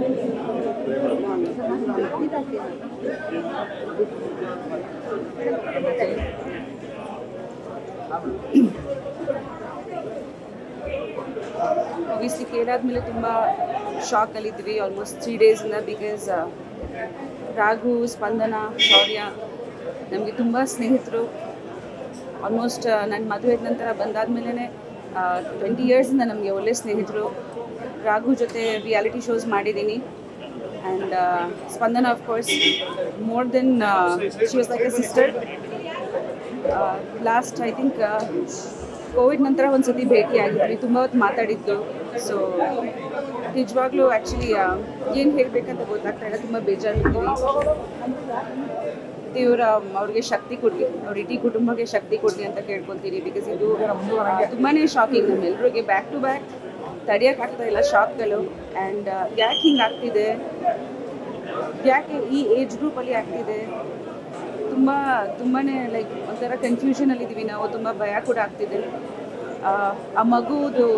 Obviously, Kerala tumba shock alidvi almost 3 days in because Raghu, Spandana, Shaurya, namge tumba snehitru. Almost nan madhuved nantara bandad melene 20 years inda namge olle snehitru. Raghu jote reality shows madidini. And Spandana, of course, more than she was like a sister. Last, I think, COVID nantara onsati bheti agidru tumba hot matadidlu. So nijavaglu actually yen helbeku anta gothagta illa, tumba bejaru iddivi. ದೇವರ ಅವರಿಗೆ ಶಕ್ತಿ ಕೊಡ್ಲಿ, ಅವ್ರ ಇಡೀ ಕುಟುಂಬಕ್ಕೆ ಶಕ್ತಿ ಕೊಡ್ಲಿ ಅಂತ ಕೇಳ್ಕೊತೀನಿ. Because ಇದು ತುಂಬಾ ಶಾಕಿಂಗ್ ನಮ್ಮೆಲ್ಲರಿಗೆ, ಬ್ಯಾಕ್ ಟು ಬ್ಯಾಕ್ ತಡೆಯೋಕ್ಕಾಗ್ತಾ ಇಲ್ಲ ಶಾಕ್ಗಳು. ಆ್ಯಂಡ್ ಯಾಕೆ ಹಿಂಗೆ ಆಗ್ತಿದೆ, ಯಾಕೆ ಈ ಏಜ್ ಗ್ರೂಪಲ್ಲಿ ಆಗ್ತಿದೆ, ತುಂಬಾ ಲೈಕ್ ಒಂಥರ ಕನ್ಫ್ಯೂಷನಲ್ಲಿದ್ದೀವಿ ನಾವು, ತುಂಬ ಭಯ ಕೂಡ ಆಗ್ತಿದೆ. ಆ ಮಗುದು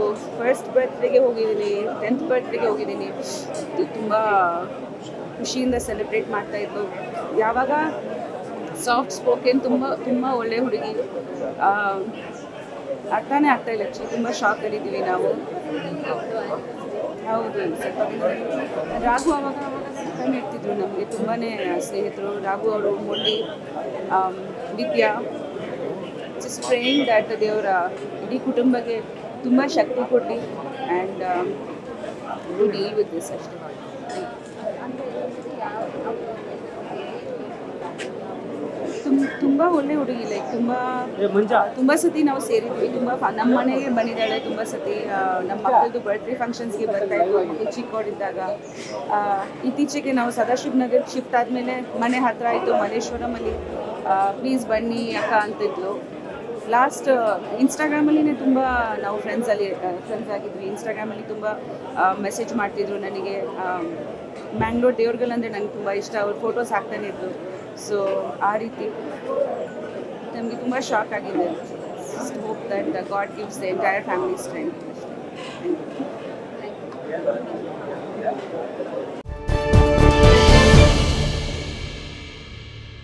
ಫಸ್ಟ್ ಬರ್ತ್ಡೇಗೆ ಹೋಗಿದ್ದೀನಿ, 10th ಬರ್ತ್ಡೇಗೆ ಹೋಗಿದ್ದೀನಿ, ತುಂಬ ಖುಷಿಯಿಂದ ಸೆಲೆಬ್ರೇಟ್ ಮಾಡ್ತಾಯಿದ್ದು. ಯಾವಾಗ ಸಾಫ್ಟ್ ಸ್ಪೋಕನ್, ತುಂಬ ಒಳ್ಳೆ ಹುಡುಗಿ, ಅರ್ಥನೇ ಆಗ್ತಾಯಿಲ್ಲ. ಆ್ಯಕ್ಚುಲಿ ತುಂಬ ಶಾಕಲ್ಲಿದ್ದೀವಿ ನಾವು. ಹೌದು, ರಾಘು ಆವಾಗ ಸಿಗ್ತಾನೆ ಇರ್ತಿದ್ರು ನಮಗೆ, ತುಂಬಾ ಸ್ನೇಹಿತರು ರಾಘು ಅವರು, ಮೊಳ್ಳಿ, ವಿದ್ಯಾ. ಜಸ್ಟ್ ಪ್ರೇಯಿಂಗ್ ದ್ಯಾಟ್ ದೇವರ ಇಡೀ ಕುಟುಂಬಕ್ಕೆ ತುಂಬ ಶಕ್ತಿ ಕೊಡಿ and do deal with this ಅಷ್ಟೇ. ತುಂಬ ಒಳ್ಳೆ ಹುಡುಗಿ, ಲೈಕ್ ತುಂಬ ಸತಿ ನಾವು ಸೇರಿದ್ವಿ, ನಮ್ಮ ಮನೆಗೆ ಬಂದಿದ್ದಾಳೆ ತುಂಬ ಸತಿ. ನಮ್ಮ ಮಕ್ಕಳದು ಬರ್ತ್ಡೇ ಫಂಕ್ಷನ್ಸ್ಗೆ ಬರ್ತಾಯಿದ್ವಿ ಚಿಕ್ಕೋಡಿದ್ದಾಗ. ಇತ್ತೀಚೆಗೆ ನಾವು ಸದಾಶಿವನಗರ್ ಶಿಫ್ಟ್ ಆದಮೇಲೆ ಮನೆ ಹತ್ತಿರ ಆಯಿತು, ಮಲ್ಲೇಶ್ವರಮಲ್ಲಿ ಪ್ಲೀಸ್ ಬನ್ನಿ ಅಕ್ಕ ಅಂತಿದ್ಲು. ಲಾಸ್ಟ್ ಇನ್ಸ್ಟಾಗ್ರಾಮಲ್ಲಿನೇ ತುಂಬ ನಾವು ಫ್ರೆಂಡ್ಸ್ ಆಗಿದ್ವಿ. ಇನ್ಸ್ಟಾಗ್ರಾಮಲ್ಲಿ ತುಂಬ ಮೆಸೇಜ್ ಮಾಡ್ತಿದ್ರು ನನಗೆ. ಮ್ಯಾಂಗ್ಳೂರ್ ದೇವ್ರುಗಳಂದರೆ ನನಗೆ ತುಂಬ ಇಷ್ಟ, ಅವ್ರ ಫೋಟೋಸ್ ಹಾಕ್ತಾನೆ ಇದ್ರು. ಸೊ ಆ ರೀತಿ ನಮಗೆ ತುಂಬ ಶಾಕ್ ಆಗಿದೆ. Just hope that the god gives the entire family strength.